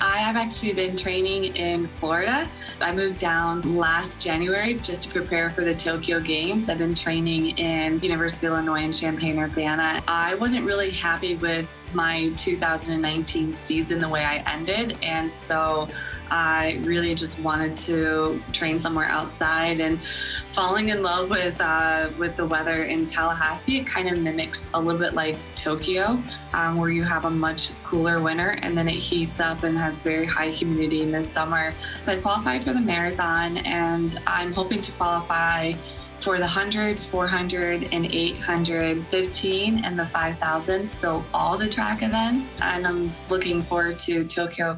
I have actually been training in Florida. I moved down last January just to prepare for the Tokyo Games. I've been training in University of Illinois in Champaign-Urbana. I wasn't really happy with my 2019 season the way I ended, and so I really just wanted to train somewhere outside, and falling in love with the weather in Tallahassee. It kind of mimics a little bit like Tokyo, where you have a much cooler winter and then it heats up and has very high humidity in the summer. So I qualified for the marathon, and I'm hoping to qualify for the 100, 400, and 800, 15, and the 5,000, so all the track events. And I'm looking forward to Tokyo.